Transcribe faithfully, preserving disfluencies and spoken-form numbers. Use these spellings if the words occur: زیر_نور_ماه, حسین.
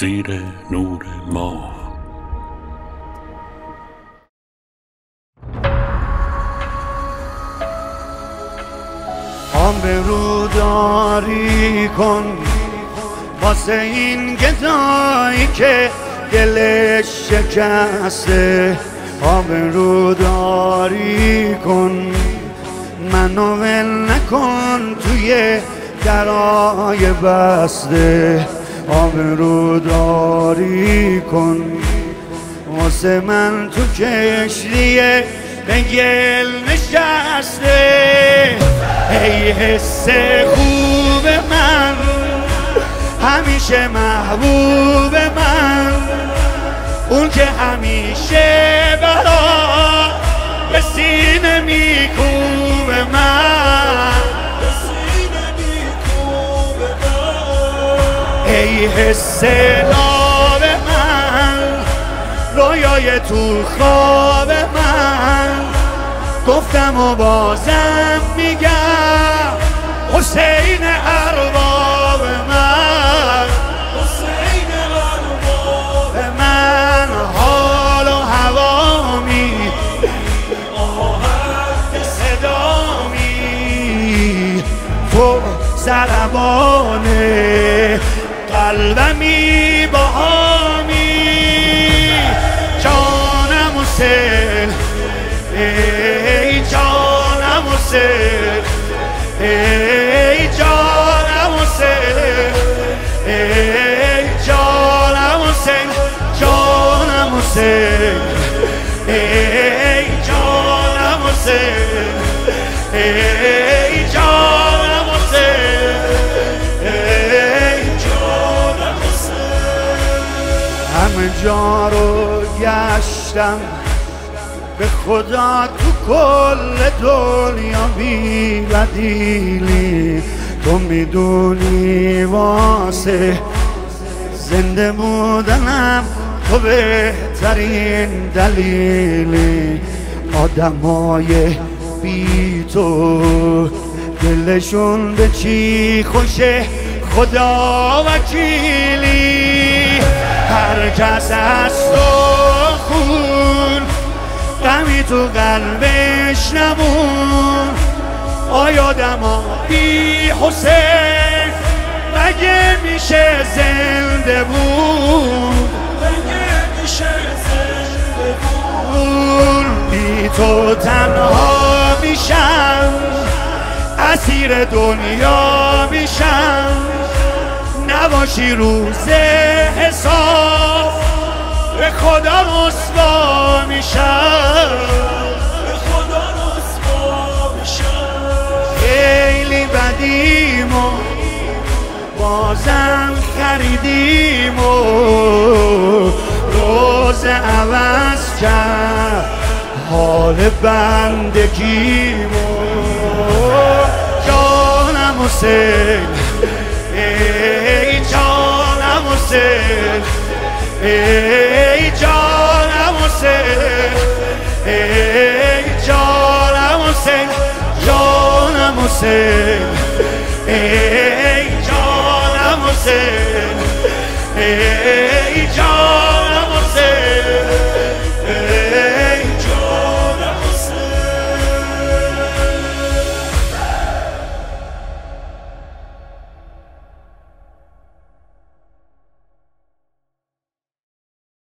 زیر نور ماه. آب رو داری کن واسه این گدایی که دلش شکسته، آب رو داری کن، منو ول نکن توی درای بسته، آب رو داری کن واسه من تو کشتیه به گل نشسته. ای حس خوب من، همیشه محبوب من، اون که همیشه برا به سینه میکوب من، ای حس ناب من، رویای تو خواب من، گفتم و بازم میگم حسین ارباب من، حسین ارباب من، حال و هوامی، آهنگ صدامی، تو ضربان قلبمی، باهامی، جانم حسین، ای جانم حسین، ای جانم حسین، ای جانم حسین، جانم حسین، ای جانم حسین، ای جانم حسین، ای جانم حسین. همه جا رو گشتم به خدا تو کل دنیا بی بدیلی، تو میدونی واسه زنده بودنم تو بهترین دلیلی، آدمای بی تو دلشون به چی خوشه خدا وکیلی، هر کس از تو خون غمی تو قلبش نمون، آیا دما بی حسین مگه میشه زنده بود، مگه میشه زنده بود، بی تو تنها میشم، اسیر دنیا میشم، نباشی روز حساب به خدا رسوا میشم، به خدا رسوا میشم. خیلی بدیم و بازم خریدیم و روز عوض کرد حال بندگیم و جانم حسین، ای جانم حسین، ای جانم حسین، ای جانم حسین، جانم حسین، ای جانم حسین، ای جانم.